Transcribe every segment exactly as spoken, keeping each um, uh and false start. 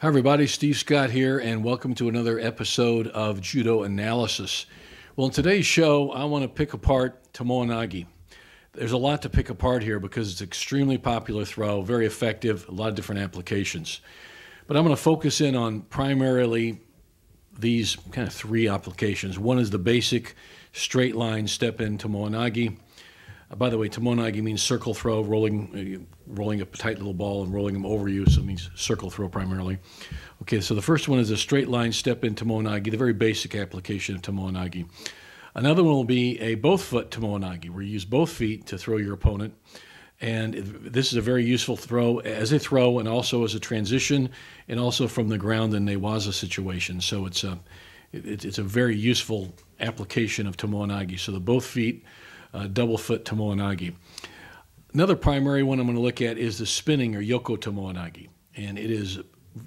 Hi everybody, Steve Scott here, and welcome to another episode of Judo Analysis. Well, in today's show, I want to pick apart Tomoe Nage. There's a lot to pick apart here because it's an extremely popular throw, very effective, a lot of different applications. But I'm going to focus in on primarily these kind of three applications. One is the basic straight line step-in Tomoe Nage. Uh, by the way, Tomoe Nage means circle throw, rolling uh, rolling a tight little ball and rolling them over you, so it means circle throw primarily. Okay, so the first one is a straight line step in Tomoe Nage, the very basic application of Tomoe Nage. Another one will be a both foot Tomoe Nage, where you use both feet to throw your opponent. And this is a very useful throw as a throw and also as a transition and also from the ground in Nawaza situation. So it's a, it, it's a very useful application of Tomoe Nage. So the both feet Uh, double foot Tomoe Nage. Another primary one I'm going to look at is the spinning or Yoko Tomoe Nage, and it is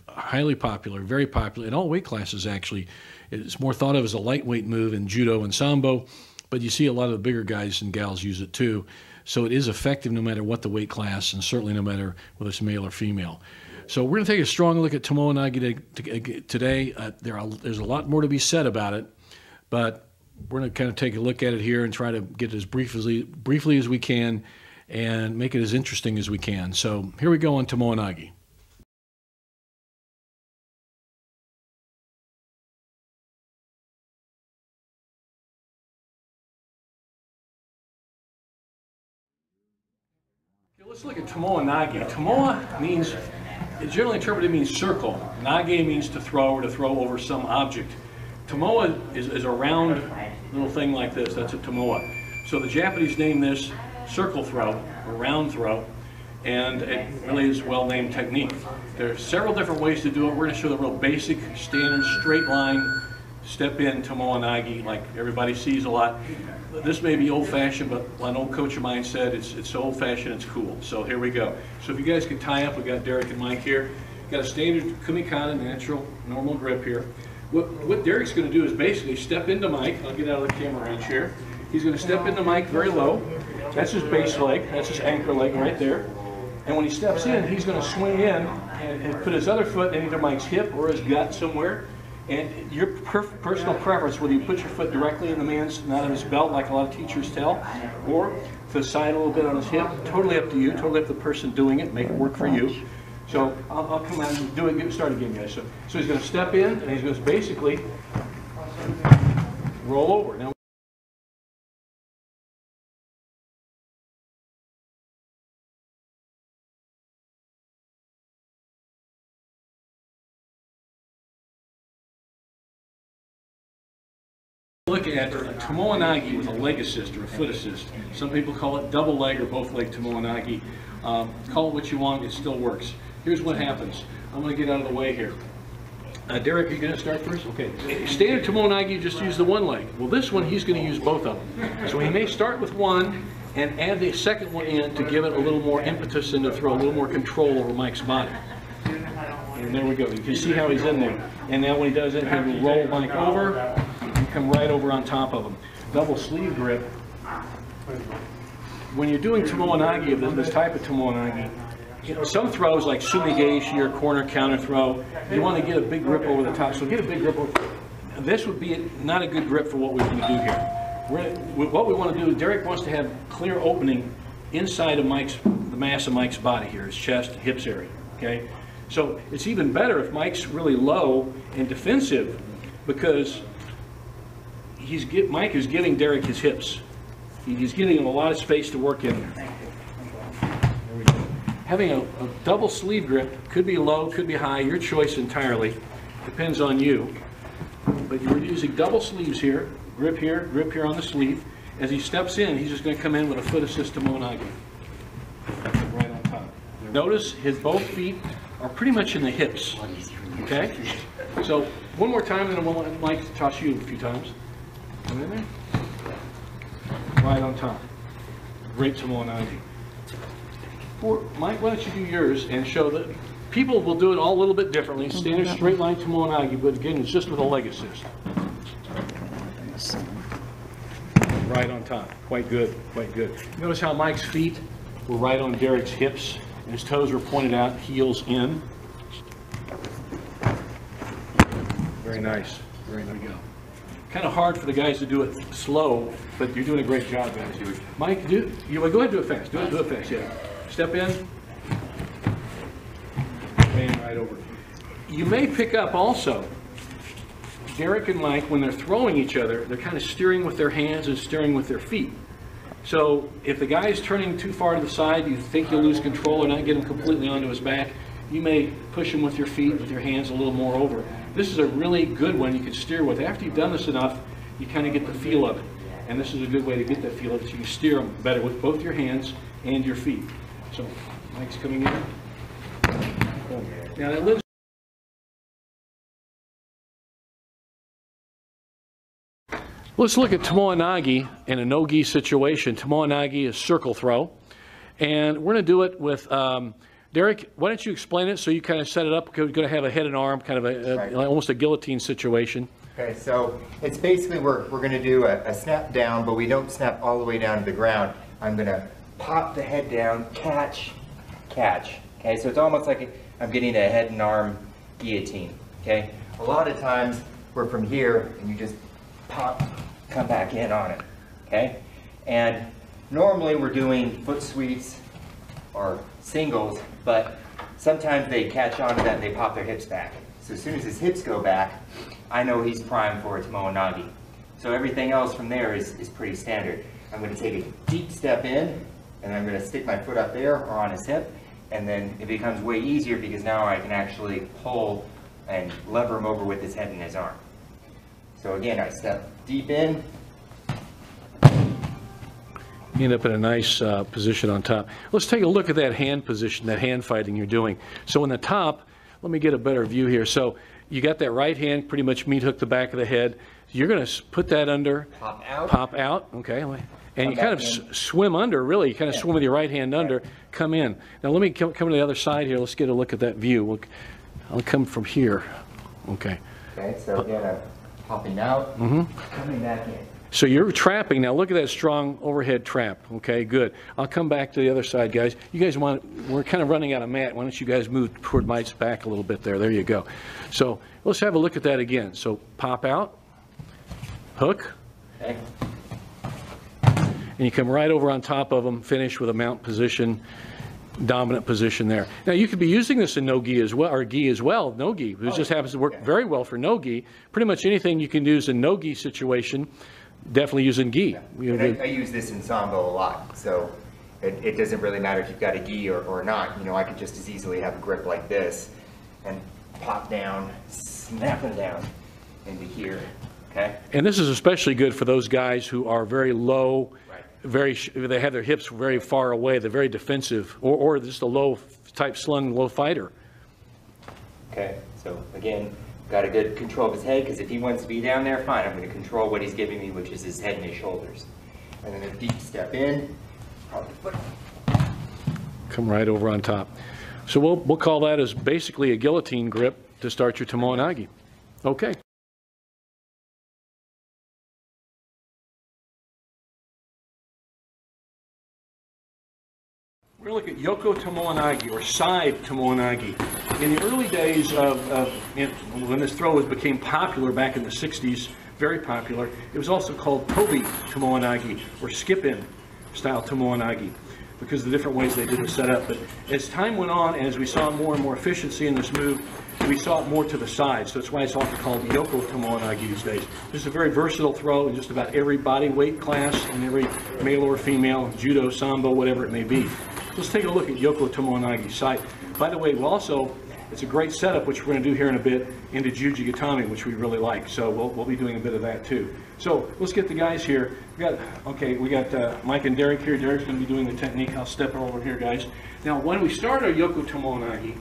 highly popular, very popular in all weight classes actually. It's more thought of as a lightweight move in Judo and Sambo, but you see a lot of the bigger guys and gals use it too. So it is effective no matter what the weight class, and certainly no matter whether it's male or female. So we're going to take a strong look at Tomoe Nage today. Uh, there are, there's a lot more to be said about it, but we're going to kind of take a look at it here and try to get it as briefly, briefly as we can and make it as interesting as we can. So here we go on Tomoe Nage. Let's look at Tomoe Nage. Tomoe means, it's generally interpreted means circle. Nage means to throw or to throw over some object. Tomoe is, is a round little thing like this. That's a Tomoe. So the Japanese name this circle throw or round throw, and it really is a well-named technique. There are several different ways to do it. We're going to show the real basic, standard, straight line, step in Tomoe Nage like everybody sees a lot. This may be old-fashioned, but an old coach of mine said it's, it's old-fashioned, it's cool. So here we go. So if you guys could tie up, we got Derek and Mike here. Got a standard Kumikata, natural, normal grip here. What, what Derek's going to do is basically step into Mike. I'll get out of the camera range here. He's going to step into Mike very low. That's his base leg. That's his anchor leg right there. And when he steps in, he's going to swing in and, and put his other foot in either Mike's hip or his gut somewhere. And your per personal preference, whether you put your foot directly in the man's, not in his belt like a lot of teachers tell, or to the side a little bit on his hip, totally up to you, totally up to the person doing it, make it work for you. So I'll, I'll come out and do it, get started again, guys. So, so he's going to step in, and he's going to basically roll over. Now, looking at Tomoe Nage with a leg assist or a foot assist. Some people call it double leg or both leg Tomoe Nage. Um, call it what you want, it still works. Here's what happens. I'm going to get out of the way here. Uh, Derek, are you going to start first? Okay. Standard Tomoe Nage, just use the one leg. Well, this one, he's going to use both of them. So he may start with one and add the second one in to give it a little more impetus and to throw a little more control over Mike's body. And there we go. You can see how he's in there. And now when he does it, he will roll Mike over and come right over on top of him. Double sleeve grip. When you're doing Tomoe Nage, this, this type of Tomoe Nage, you know, some throws like Sumi Gaeshi or corner counter throw, you want to get a big grip over the top. So get a big grip over. This would be not a good grip for what we're going to do here. We're, what we want to do, Derek wants to have clear opening inside of Mike's, the mass of Mike's body here, his chest, hips area. Okay, so it's even better if Mike's really low and defensive, because he's get, Mike is giving Derek his hips. He's getting him a lot of space to work in there. Having a, a double sleeve grip, could be low, could be high, your choice entirely, depends on you. But you're using double sleeves here, grip here, grip here on the sleeve. As he steps in, he's just going to come in with a foot assist Tomoe Nage. Right on top. Notice his both feet are pretty much in the hips, okay? So one more time, and then we'll let Mike toss you a few times. Come in there. Right on top. Great Tomoe Nage. Or, Mike, why don't you do yours and show that people will do it all a little bit differently. Standard straight line Tomoe Nage, but again, it's just with a leg assist. Right on top. Quite good, quite good. Notice how Mike's feet were right on Derek's hips, and his toes were pointed out, heels in. Very nice. Very nice. There we go. Kind of hard for the guys to do it slow, but you're doing a great job, guys. Mike, do you go ahead and do it fast. Do it, do it fast. Yeah. Step in. And right over. You may pick up also, Derek and Mike, when they're throwing each other, they're kind of steering with their hands and steering with their feet. So if the guy's turning too far to the side, you think you'll lose control or not get him completely onto his back, you may push him with your feet, with your hands a little more over. This is a really good one you can steer with. After you've done this enough, you kind of get the feel of it. And this is a good way to get that feel of it. So you can steer them better with both your hands and your feet. So Mike's coming in. Now that lives Let's look at Tomoe Nage in a no-gi situation. Tomoe Nage is circle throw. And we're going to do it with, um, Derek, why don't you explain it so you kind of set it up, because we're going to have a head and arm, kind of a, a, right. almost a guillotine situation. Okay, so it's basically we're, we're going to do a, a snap down, but we don't snap all the way down to the ground. I'm going to pop the head down, catch, catch. Okay, so it's almost like I'm getting a head and arm guillotine. Okay, a lot of times we're from here and you just pop, come back in on it, okay? And normally we're doing foot sweeps or singles, but sometimes they catch on to that and they pop their hips back. So as soon as his hips go back, I know he's primed for a Tomoe Nage. So everything else from there is, is pretty standard. I'm gonna take a deep step in, and I'm gonna stick my foot up there or on his hip, and then it becomes way easier because now I can actually pull and lever him over with his head and his arm. So again, I step deep in. You end up in a nice uh, position on top. Let's take a look at that hand position, that hand fighting you're doing. So in the top, let me get a better view here. So you got that right hand pretty much meat hook the back of the head. You're going to put that under. Pop out. Pop out. Okay. And come you kind of in. swim under, really. You kind of yeah. swim with your right hand under. Right. Come in. Now let me come, come to the other side here. Let's get a look at that view. We'll, I'll come from here. Okay. Okay. So again, uh, popping out, mm-hmm. coming back in. So you're trapping. Now look at that strong overhead trap. Okay, good. I'll come back to the other side, guys. You guys want, we're kind of running out of mat. Why don't you guys move toward Mike's back a little bit there. There you go. So let's have a look at that again. So pop out, hook, okay. And you come right over on top of them, finish with a mount position. Dominant position there. Now you could be using this in no-gi as well, or gi as well, no-gi. This oh, just happens to work okay. very well for no-gi. Pretty much anything you can use in no-gi situation, definitely use in gi. Yeah. I, I use this in Sambo a lot, so it, it doesn't really matter if you've got a gi or, or not. You know, I could just as easily have a grip like this and pop down, snapping down into here, okay? And this is especially good for those guys who are very low, right. Very, they have their hips very far away. They're very defensive, or, or just a low type slung, low fighter. Okay, so again, got a good control of his head, because if he wants to be down there, fine, I'm going to control what he's giving me, which is his head and his shoulders. And then a deep step in, pop the foot. Come right over on top. So we'll, we'll call that as basically a guillotine grip to start your Tomoe Nage. Okay. We're going to look at Yoko Tomoe Nage, or side Tomoe Nage. In the early days of, of you know, when this throw was, became popular back in the sixties, very popular, it was also called Tobi Tomoe Nage, or skip-in style Tomoe Nage, because of the different ways they did it set up. But as time went on, and as we saw more and more efficiency in this move, we saw it more to the side. So that's why it's often called Yoko Tomoe Nage these days. This is a very versatile throw in just about every body weight class, and every male or female, judo, sambo, whatever it may be. Let's take a look at Yoko Tomoe Nage's side. By the way, we'll also, it's a great setup, which we're going to do here in a bit, into Juji Gatame, which we really like. So we'll, we'll be doing a bit of that too. So let's get the guys here. We got, okay, we got uh, Mike and Derek here. Derek's going to be doing the technique. I'll step over here, guys. Now, when we start our Yoko Tomoe Nage,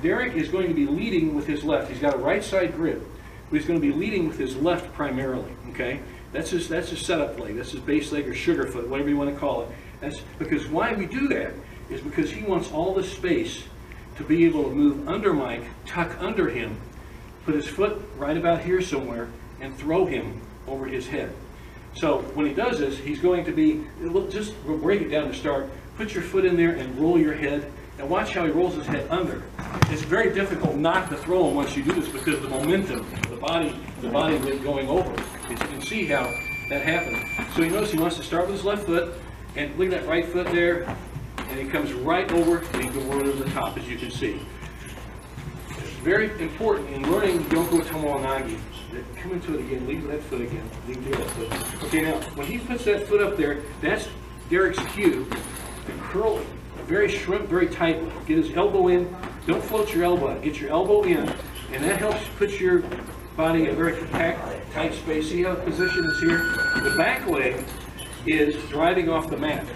Derek is going to be leading with his left. He's got a right side grip, but he's going to be leading with his left primarily, okay? That's his, that's his setup leg. That's his base leg or sugar foot, whatever you want to call it. That's because why we do that is because he wants all the space to be able to move under Mike, tuck under him, put his foot right about here somewhere, and throw him over his head. So when he does this, he's going to be, just we'll break it down to start, put your foot in there and roll your head, and watch how he rolls his head under. It's very difficult not to throw him once you do this because of the momentum, the the body, the body weight going over. As you can see how that happened. So you notice he wants to start with his left foot, and look at that right foot there, and he comes right over and he goes over to the top, as you can see. It's very important in learning Yoko Tomoe Nage. Come into it again, leave that foot again, leave the other foot. Okay, now, when he puts that foot up there, that's Derek's cue to curl it, very shrimp, very tightly. Get his elbow in, don't float your elbow out, get your elbow in, and that helps put your body in a very compact, tight space. See how the position is here? The back leg is driving off the mat.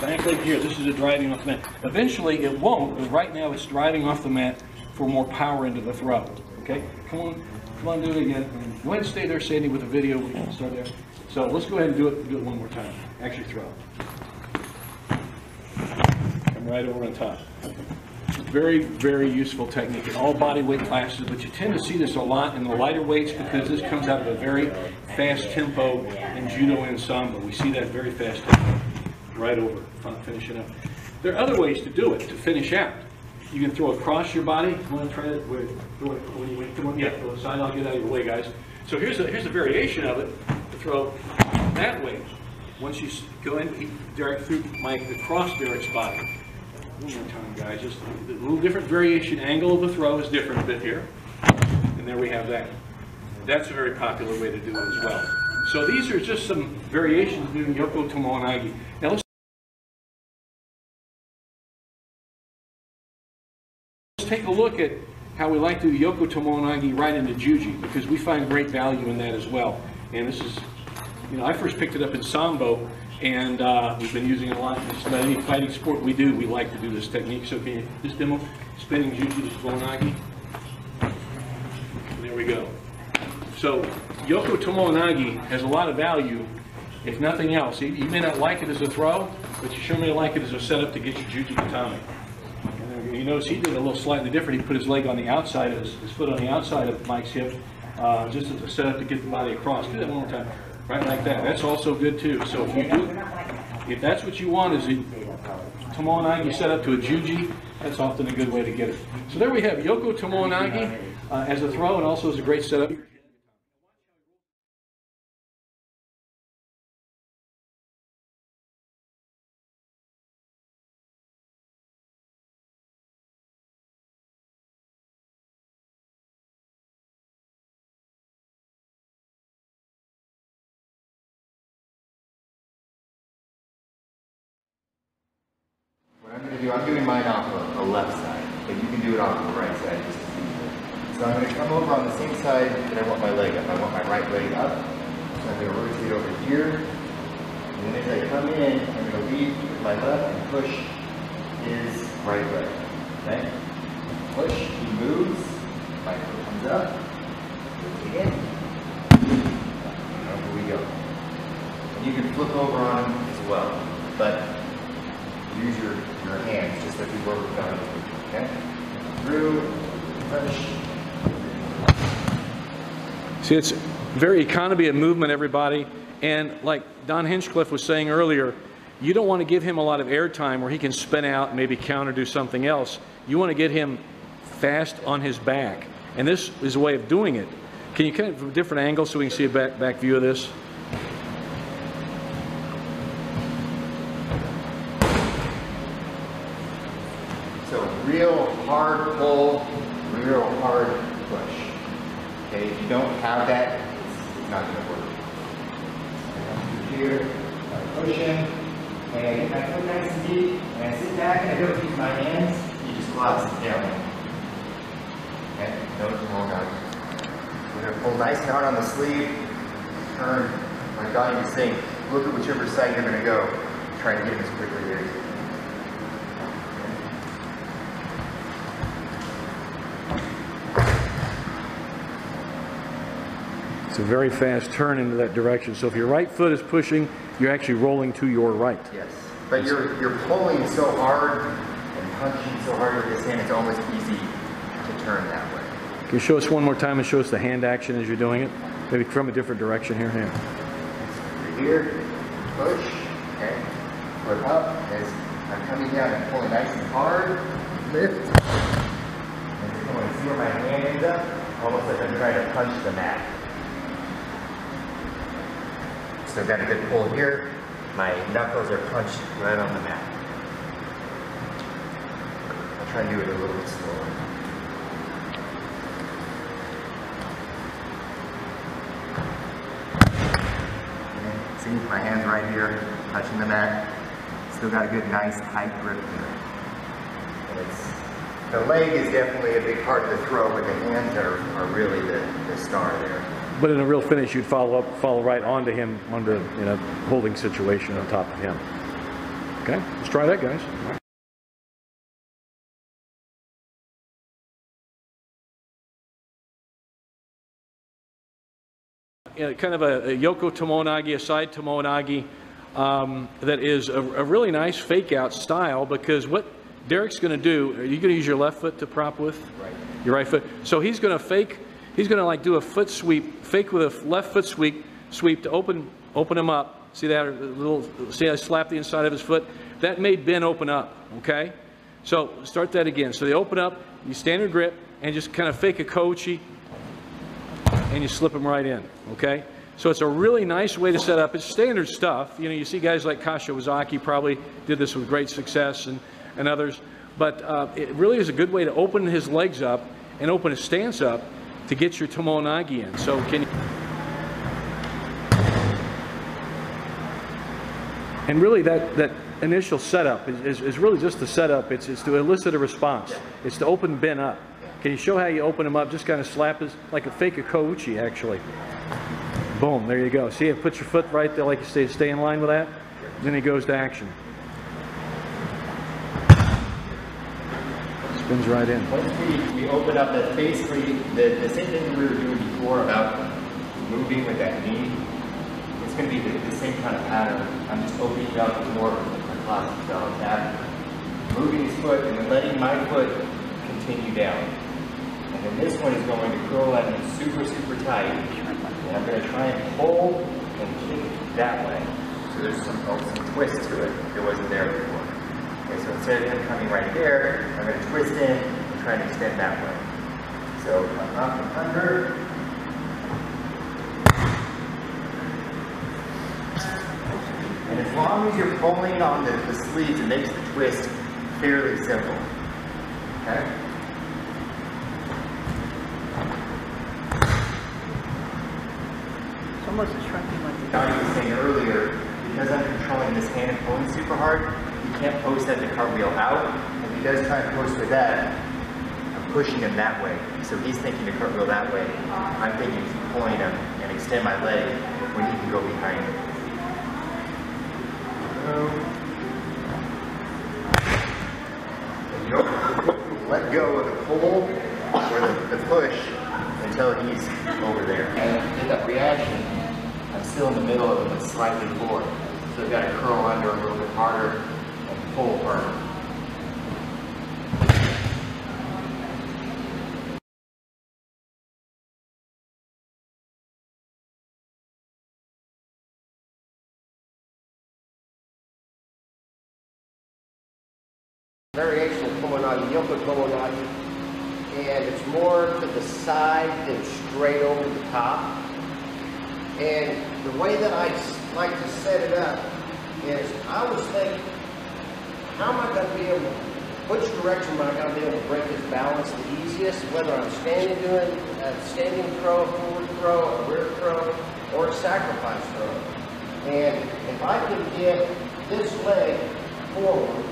Back leg here, this is a driving off the mat. Eventually it won't, but right now it's driving off the mat for more power into the throttle. Okay, come on, come on, do it again. Go ahead and stay there, Sandy, with the video. We can start there. So let's go ahead and do it, do it one more time. Actually throw. Come right over on top. Very, very useful technique in all body weight classes, but you tend to see this a lot in the lighter weights because this comes out of a very fast tempo in judo ensemble. We see that very fast tempo. Right over, finishing up. There are other ways to do it, to finish out. You can throw across your body. Come on, try that. Wait, throw it. Come on, yeah, throw the side. I'll get out of your way, guys. So here's a, here's a variation of it, to throw that way. Once you go in, Derek threw Mike across Derek's body. One more time, guys. Just a little different variation. Angle of the throw is different a bit here. And there we have that. That's a very popular way to do it as well. So these are just some variations of doing Yoko Tomoe Nage. Now let's take a look at how we like to do Yoko Tomoe Nage right into Juji, because we find great value in that as well. And this is, you know, I first picked it up in Sambo. And uh, we've been using it a lot. Just about any fighting sport we do, we like to do this technique. So can you just demo spinning Juji Tomoe Nage? There we go. So Yoko Tomoe Nage has a lot of value, if nothing else. You, you may not like it as a throw, but you sure may like it as a setup to get your Juji Gatame. And you notice he did a little slightly different. He put his leg on the outside, his, his foot on the outside of Mike's hip, uh, just as a setup to get the body across. Do that one more time. Right like that. That's also good too. So if you do, if that's what you want, is Tomoe Nage set up to a Juji, that's often a good way to get it. So there we have Yoko Tomoe Nage uh, as a throw and also as a great setup. I'm doing mine off of the left side, but you can do it off the right side just as easily. So I'm going to come over on the same side that I want my leg up. I want my right leg up. So I'm going to rotate over here. And then as I come in, I'm going to lead with my left and push his right leg. Okay? Push, he moves, my foot comes up, rotate in. And over we go. And you can flip over on him as well, but use your, your hands just like you were with them. Okay? Through, push. See, it's very economy of movement, everybody. And like Don Hinchcliffe was saying earlier, you don't want to give him a lot of air time where he can spin out, maybe counter, do something else. You want to get him fast on his back. And this is a way of doing it. Can you cut it from a different angle so we can see a back, back view of this? Real hard pull, real hard push. Okay, if you don't have that, it's not going to work. Here, I push in, and I get my foot nice and deep, and I sit back and I don't use my hands, you just collapse it down. Okay, don't hold on. We're going to pull nice and hard on the sleeve, turn, like Donnie was saying, look at whichever side you're going to go, try and get it as quickly as you can. It's a very fast turn into that direction. So if your right foot is pushing, you're actually rolling to your right. Yes, but you're, you're pulling so hard and punching so hard with this hand, it's almost easy to turn that way. Can you show us one more time and show us the hand action as you're doing it? Maybe from a different direction here. Here, here push, okay, foot up as I'm coming down and pulling nice and hard, lift, and see where my hand ends up. almost like I'm trying to punch the mat. So I've got a good pull here. My knuckles are punched right on the mat. I'll try and do it a little bit slower. Okay. See, my hands right here, touching the mat. Still got a good, nice, tight grip here. And it's, the leg is definitely a big part of the throw, but the hands are, are really the, the star there. But in a real finish, you'd follow up, follow right onto him, onto in a holding situation on top of him. Okay, let's try that, guys. All right. Yeah, kind of a, a Yoko Tomoe Nage, a side Tomoe Nage, um, that is a, a really nice fake-out style, because what Derek's going to do, are you going to use your left foot to prop with? Right. Your right foot. So he's going to fake. He's going to like do a foot sweep, fake with a left foot sweep, sweep to open, open him up. See that little? See, I slapped the inside of his foot. That made Ben open up. Okay, so start that again. So they open up. You standard grip and just kind of fake a Kochi, and you slip him right in. Okay, so it's a really nice way to set up. It's standard stuff. You know, you see guys like Kashiwazaki probably did this with great success, and and others. But uh, it really is a good way to open his legs up and open his stance up, to get your Tomoe Nage in. So can you... And really that, that initial setup is, is, is really just the setup. It's, it's to elicit a response. It's to open Ben up. Can you show how you open him up? Just kind of slap his, like a fake a Kochi actually. Boom, there you go. See, it puts your foot right there, like you say, stay in line with that. Then he goes to action. Spins right in. Once we, we open up, that's basically the, the same thing we were doing before about moving with that knee. It's going to be the, the same kind of pattern. I'm just opening up more of the classic down tap, moving his foot and then letting my foot continue down. And then this one is going to curl that in super, super tight. And I'm going to try and hold and kick that way. So there's some, oh, some twist to it that wasn't there before. So instead of him coming right there, I'm going to twist in and try and extend that way. So I'm up and under. And as long as you're pulling on the, the sleeves, it makes the twist fairly simple. Okay? It's almost a shrinking like Donnie was saying earlier, because I'm controlling this hand and pulling super hard, can't post that the cartwheel out. If he does try and post with that, I'm pushing him that way. So he's thinking the cartwheel that way. I'm thinking pulling him and extend my leg when he can go behind him. And you don't let go of the pull or the, the push until he's over there. And in that reaction, I'm still in the middle of him, but slightly forward. So I've got to curl under a little bit harder. Full burn. Variational Tomoe Nage, Yoko Tomoe Nage, and it's more to the side than straight over the top. And the way that I like to set it up is I was thinking, how am I going to be able, which direction am I going to be able to break this balance the easiest, whether I'm standing doing a standing throw, a forward throw, a rear throw, or a sacrifice throw. And if I can get this leg forward,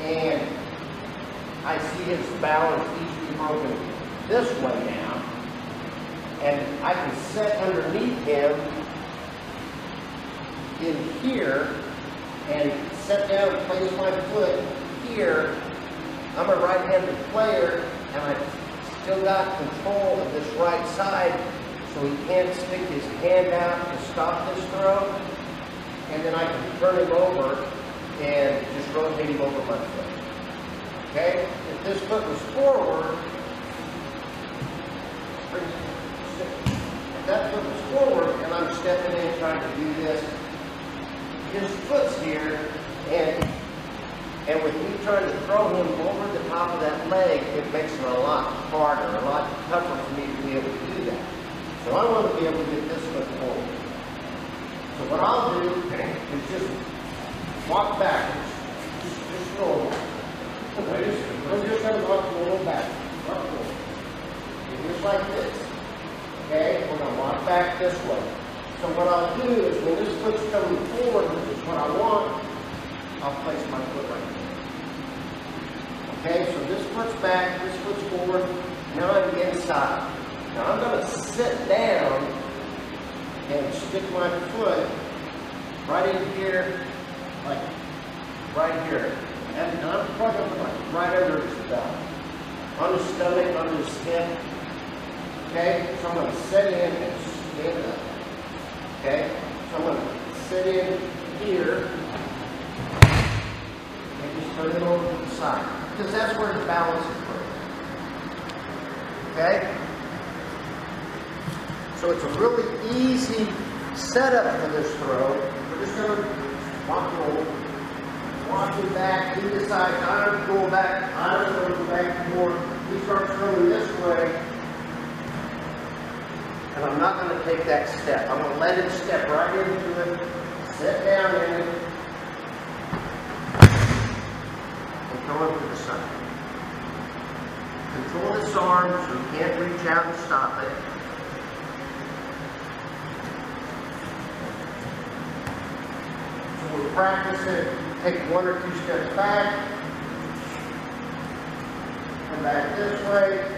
and I see his balance easily broken this way now, and I can set underneath him in here, and set down and place my foot here. I'm a right-handed player, and I've still got control of this right side, so he can't stick his hand out to stop this throw. And then I can turn him over and just rotate him over my foot. Okay? If this foot was forward, if that foot was forward, and I'm stepping in trying to do this, his foot's here, and And when you try to throw him over the top of that leg, it makes it a lot harder, a lot tougher for me to be able to do that. So I want to be able to get this one forward. So what I'll do is just walk backwards. Just, just normal. We're just going to walk a little backwards. Walk forward. Just like this. Okay? We're going to walk back this way. So what I'll do is when this foot's coming forward, which is what I want, I'll place my foot right there. Okay, so this foot's back, this foot's forward. Now I'm inside. Now I'm going to sit down and stick my foot right in here, like right here. And I'm plugging like right under his belly, on his stomach, under his hip. Okay, so I'm going to sit in and stand up. Okay, so I'm going to sit in here. Turn it over to the side, because that's where the balance is from. Okay? So it's a really easy setup for this throw. We're just going to walk over, walk it back, he decides I don't go back, I don't go back and forth. He starts throwing this way, and I'm not going to take that step. I'm going to let him step right into it, sit down in it, going to the side. Control this arm so you can't reach out and stop it. So we'll practice it. Take one or two steps back. Come back this way.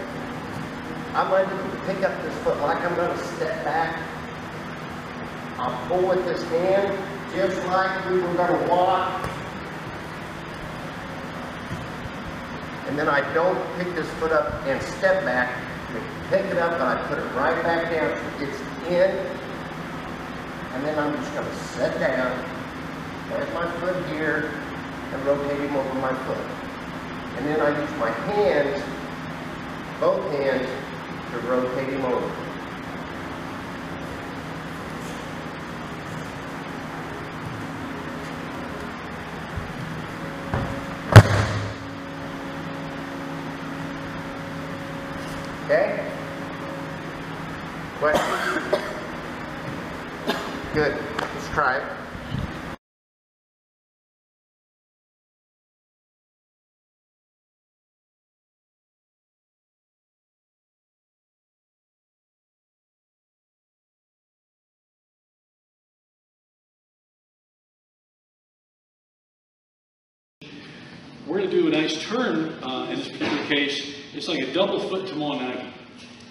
I'm going to pick up this foot like I'm going to step back. I'll pull with this hand just like we were going to walk. And then I don't pick this foot up and step back. I pick it up and I put it right back down so it gets in. And then I'm just going to sit down, plant my foot here, and rotate him over my foot. And then I use my hands, both hands, to rotate him over. Okay? Questions? Good. Let's try it. We're going to do a nice turn uh, in this particular case. It's like a double foot Tomoe Nage.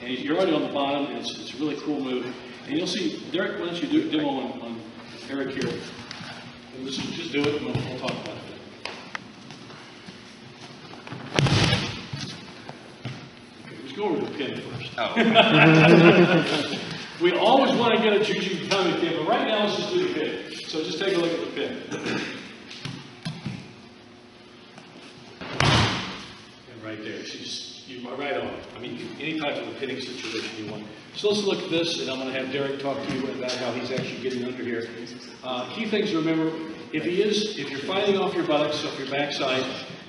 And you're already on the bottom, and it's, it's a really cool move. And you'll see, Derek, why don't you do a demo on, on Eric here? And just, just do it, and we'll, we'll talk about it. Okay, let's go over to the pin first. Oh. We always want to get a Juji Gatame pin, but right now let's just do the pin. So just take a look at the pin. And right there, she's... You are right on. I mean, any type of a pinning situation you want. So let's look at this, and I'm going to have Derek talk to you about how he's actually getting under here. Uh, key things to remember: if he is, if you're fighting off your buttocks, off your backside,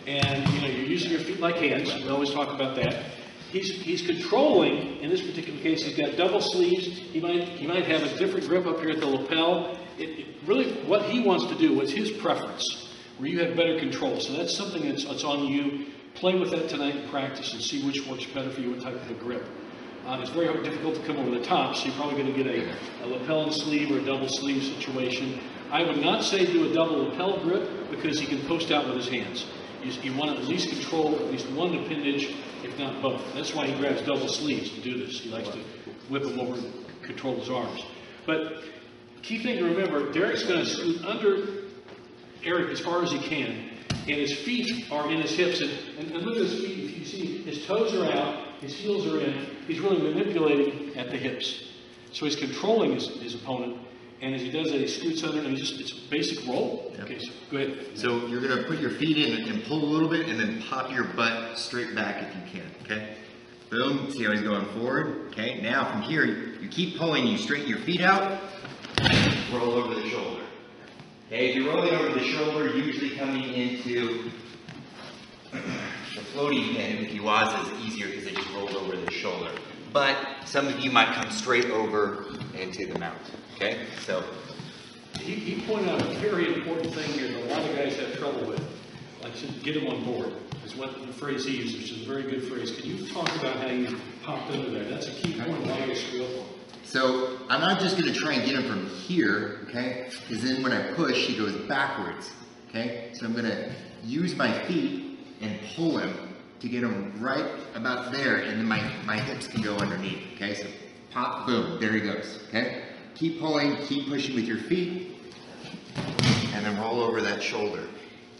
and you know you're using your feet like hands, we always talk about that. He's he's controlling. In this particular case, he's got double sleeves. He might he might have a different grip up here at the lapel. It, it really, what he wants to do is his preference, where you have better control. So that's something that's, that's on you. Play with that tonight and practice and see which works better for you, what type of a grip. Uh, it's very hard, difficult to come over the top, so you're probably going to get a, a lapel and sleeve or a double sleeve situation. I would not say do a double lapel grip because he can post out with his hands. You, you want to at least control at least one appendage, if not both. That's why he grabs double sleeves to do this. He likes to whip them over and control his arms. But key thing to remember, Derek's going to scoot under Eric as far as he can. And his feet are in his hips. And, and, and look at his feet. If you see, his toes are out, his heels are in. He's really manipulating at the hips. So he's controlling his, his opponent. And as he does that, he scoots under. And he just, it's a basic roll. Yep. Okay, so go ahead. So you're going to put your feet in and, and pull a little bit, and then pop your butt straight back if you can. Okay? Boom. See how he's going forward? Okay. Now from here, you keep pulling. You straighten your feet out. Roll over the shoulder. Okay, if you're rolling over the shoulder, usually coming into floaty than ukiwaza is easier because they just roll over the shoulder. But some of you might come straight over into the mount. Okay? So you, you point out a very important thing here that a lot of guys have trouble with. Like, get them on board is what the phrase he uses, which is a very good phrase. Can you talk about how you popped over there? That's a key point a lot of guys struggle with. So I'm not just going to try and get him from here, okay? Because then when I push, he goes backwards, okay? So I'm going to use my feet and pull him to get him right about there, and then my, my hips can go underneath, okay? So pop, boom, there he goes, okay? Keep pulling, keep pushing with your feet, and then roll over that shoulder.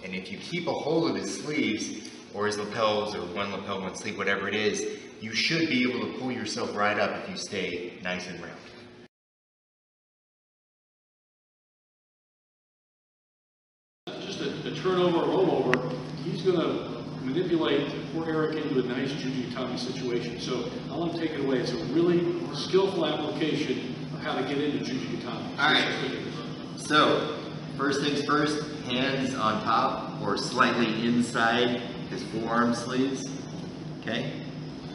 And if you keep a hold of his sleeves, or his lapels, or one lapel, one sleeve, whatever it is, you should be able to pull yourself right up if you stay nice and round. Just a, a turnover, rollover, he's going to manipulate poor Eric into a nice Juji Gatame situation. So I want to take it away. It's a really skillful application of how to get into Juji Gatame. All right. So first things first, hands on top or slightly inside his forearm sleeves, okay?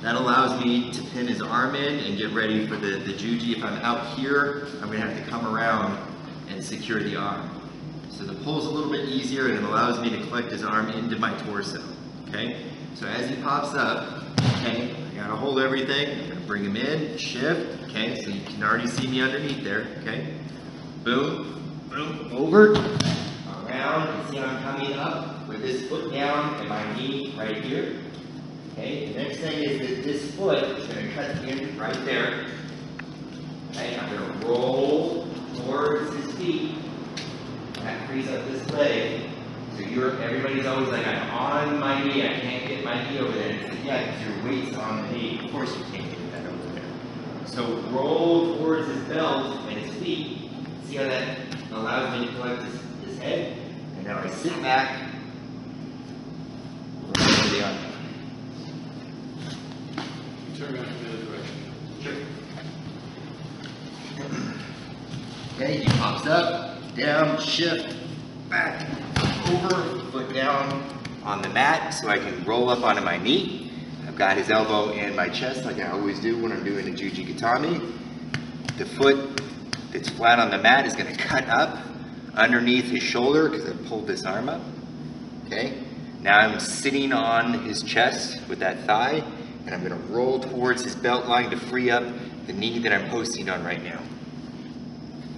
That allows me to pin his arm in and get ready for the, the Juji. If I'm out here, I'm gonna have to come around and secure the arm. So the pull's a little bit easier, and it allows me to collect his arm into my torso, okay? So as he pops up, okay, I gotta hold everything, I'm gonna bring him in, shift, okay? So you can already see me underneath there, okay? Boom, boom, over, around, and see how I'm coming up with this foot down and my knee right here. Okay, the next thing is that this foot is going to cut in right there. Okay, I'm going to roll towards his feet. That frees up this leg. So you're, everybody's always like, I'm on my knee, I can't get my knee over there. It's like, yeah, because your weight's on the knee. Of course you can't get that over there. So roll towards his belt and his feet. See how that allows me to collect his, his head? And now I sit back. Roll the arm. Turn around in the other direction. Sure. Okay, he pops up, down, shift, back, over, foot down on the mat so I can roll up onto my knee. I've got his elbow and my chest like I always do when I'm doing a Juji Gatame. The foot that's flat on the mat is going to cut up underneath his shoulder because I pulled this arm up. Okay, now I'm sitting on his chest with that thigh. And I'm going to roll towards his belt line to free up the knee that I'm posting on right now.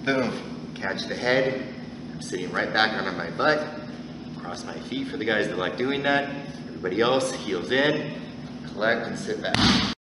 Boom. Catch the head. I'm sitting right back onto my butt. Cross my feet for the guys that like doing that. Everybody else, heels in. Collect and sit back.